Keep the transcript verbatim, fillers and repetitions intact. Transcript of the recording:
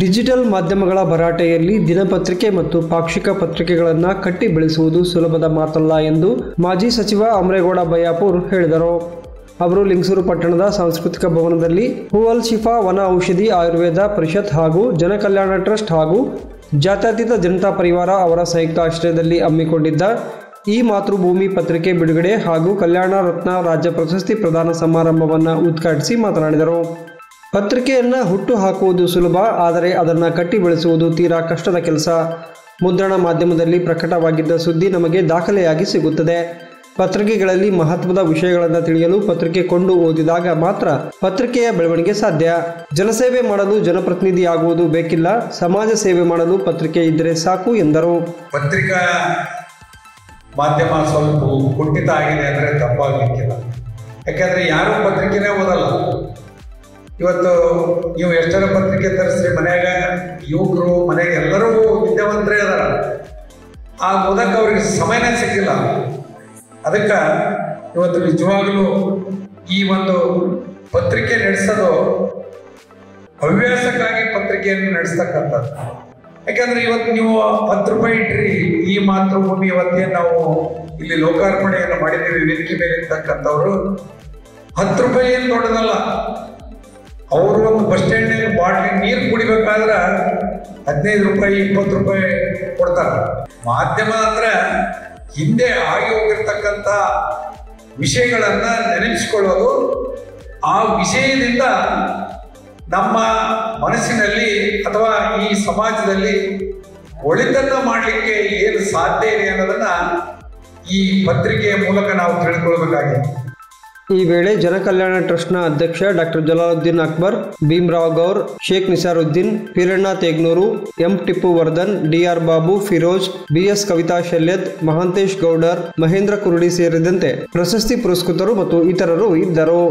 Digital ಮಾಧ್ಯಮಗಳ ಭರಾಟೆಯಲ್ಲಿ ದಿನಪತ್ರಿಕೆ ಮತ್ತು ಪಾಕ್ಷಿಕ ಪತ್ರಿಕೆಗಳನ್ನು ಕಟ್ಟಿ ಬೆಳೆಸುವುದು ಸುಲಭದ ಮಾತಲ್ಲ ಎಂದು ಮಾಜಿ ಸಚಿವ ಅಮರೇಗೌಡ ಬಯಾಪುರ್ ಹೇಳಿದರು. ಅವರು ಲಿಂಗಸೂರು ಪಟ್ಟಣದ ಸಾಂಸ್ಕೃತಿಕ ಭವನದಲ್ಲಿ ಹೂವಲ್ ಶಿಫಾ ವನ ಔಷಧಿ ಆಯುರ್ವೇದ ಪರಿಷತ್ ಹಾಗೂ ಜನಕಲ್ಯಾಣ ಟ್ರಸ್ಟ್ ಹಾಗೂ ಜಾತ್ಯತೀತ ಜನತಾ ಪರಿವಾರ ಅವರ ಸಂಯುಕ್ತ ಆಶ್ರಯದಲ್ಲಿ ಹಮ್ಮಿಕೊಂಡಿದ್ದ ಈ ಮಾತೃಭೂಮಿ ಪತ್ರಿಕೆ ಬಿಡುಗಡೆ ಹಾಗೂ ಕಲ್ಯಾಣ ರತ್ನ ರಾಜ್ಯ ಪ್ರಶಸ್ತಿ ಪ್ರದಾನ ಸಮಾರಂಭವನ್ನು ಉದ್ಘಾಟಿಸಿ ಮಾತನಾಡಿದರು. ಪತ್ರಿಕೆಯನ್ನು ಹುಟ್ಟು ಹಾಕುವುದು ಸುಲಭ, ಆದರೆ ಅದನ್ನು ಕಟ್ಟಿ ಬೆಳೆಸುವುದು ತೀರಾ ಕಷ್ಟದ ಕೆಲಸ. ಮುದ್ರಣ ಮಾಧ್ಯಮದಲ್ಲಿ ಪ್ರಕಟವಾಗಿದ್ದ ಸುದ್ದಿ ನಮಗೆ ದಾಖಲೆಯಾಗಿ ಸಿಗುತ್ತದೆ. ಪತ್ರಿಕೆಗಳಲ್ಲಿ ಮಹತ್ವದ ವಿಷಯಗಳನ್ನು ತಿಳಿಯಲು ಪತ್ರಿಕೆ ಕೊಂಡು ಓದಿದಾಗ ಮಾತ್ರ ಪತ್ರಿಕೆಯ ಬೆಳವಣಿಗೆ ಸಾಧ್ಯ. ಜನಸೇವೆ ಮಾಡಲು ಜನಪ್ರತಿನಿಧಿಯಾಗುವುದು ಬೇಕಿಲ್ಲ, ಸಮಾಜ ಸೇವೆ ಮಾಡಲು ಪತ್ರಿಕೆ ಇದ್ದರೆ ಸಾಕು ಎಂದರು. ಪತ್ರಿಕಾ ಮಾಧ್ಯಮ ಸ್ವಲ್ಪ ಕುಂಠಿತ ಆಗಿದೆ ಅಂದರೆ ತಪ್ಪಾಗಲಿಕ್ಕಿಲ್ಲ, ಯಾಕೆಂದರೆ ಯಾರೂ ಪತ್ರಿಕೆನೇ ಓದಲ್ಲ. ಇವತ್ತು ನೀವು ಎಷ್ಟರ ಪತ್ರಿಕೆ ತರಿಸ್ರಿ, ಮನೆಯಾಗ ಯುವಕರು ಮನೆಯಾಗ ಎಲ್ಲರೂ ವಿದ್ಯಾವಂತರೇ ಅದಾರ, ಆ ಓದಕ್ಕೆ ಅವ್ರಿಗೆ ಸಮಯನೇ ಸಿಕ್ಕಿಲ್ಲ. ಅದಕ್ಕೆ ಇವತ್ತು ನಿಜವಾಗಲೂ ಈ ಒಂದು ಪತ್ರಿಕೆ ನಡೆಸೋದು ಹವ್ಯಾಸಕ್ಕಾಗಿ ಪತ್ರಿಕೆಯನ್ನು ನಡೆಸ್ತಕ್ಕಂಥದ್ದು. ಯಾಕೆಂದರೆ ಇವತ್ತು ನೀವು ಹತ್ತು ರೂಪಾಯಿ ಇಟ್ರಿ, ಈ ಮಾತೃಭೂಮಿ ಇವತ್ತೇನು ನಾವು ಇಲ್ಲಿ ಲೋಕಾರ್ಪಣೆಯನ್ನು ಮಾಡಿದ್ದೀವಿ, ವೇದಿಕೆ ಮೇಲೆ ಇರ್ತಕ್ಕಂಥವ್ರು ಹತ್ತು ರೂಪಾಯಿ ಏನು ದೊಡ್ಡದಲ್ಲ. ಅವರು ಒಂದು ಬಸ್ ಸ್ಟ್ಯಾಂಡಲ್ಲಿ ಬಾಟ್ಲಿ ನೀರು ಕುಡಿಬೇಕಾದ್ರೆ ಹದಿನೈದು ರೂಪಾಯಿ ಇಪ್ಪತ್ತು ರೂಪಾಯಿ ಕೊಡ್ತಾರೆ. ಮಾಧ್ಯಮ ಅಂದರೆ ಹಿಂದೆ ಆಗಿ ಹೋಗಿರ್ತಕ್ಕಂಥ ವಿಷಯಗಳನ್ನು ನೆನಪಿಸ್ಕೊಳ್ಳೋದು, ಆ ವಿಷಯದಿಂದ ನಮ್ಮ ಮನಸ್ಸಿನಲ್ಲಿ ಅಥವಾ ಈ ಸಮಾಜದಲ್ಲಿ ಒಳಿತನ್ನು ಮಾಡಲಿಕ್ಕೆ ಏನು ಸಾಧ್ಯ ಇದೆ ಅನ್ನೋದನ್ನು ಈ ಪತ್ರಿಕೆಯ ಮೂಲಕ ನಾವು ತಿಳಿದುಕೊಳ್ಬೇಕಾಗಿದೆ. ಈ ವೇಳೆ ಜನಕಲ್ಯಾಣ ಟ್ರಸ್ಟ್ನ ಅಧ್ಯಕ್ಷ doctor Jalaluddin Akbar, Bhimrao Gaur, Sheikh Nisaruddin, Peeranna ತೇಗ್ನೂರು, M Tipu Vardhan, D R Babu, Firoz, BS Kavita Shalyat, Mahantesh Gowdar, Mahendra Kurudi ಸೇರಿದಂತೆ ಪ್ರಶಸ್ತಿ ಪುರಸ್ಕೃತರು ಮತ್ತು ಇತರರು ಇದ್ದರು.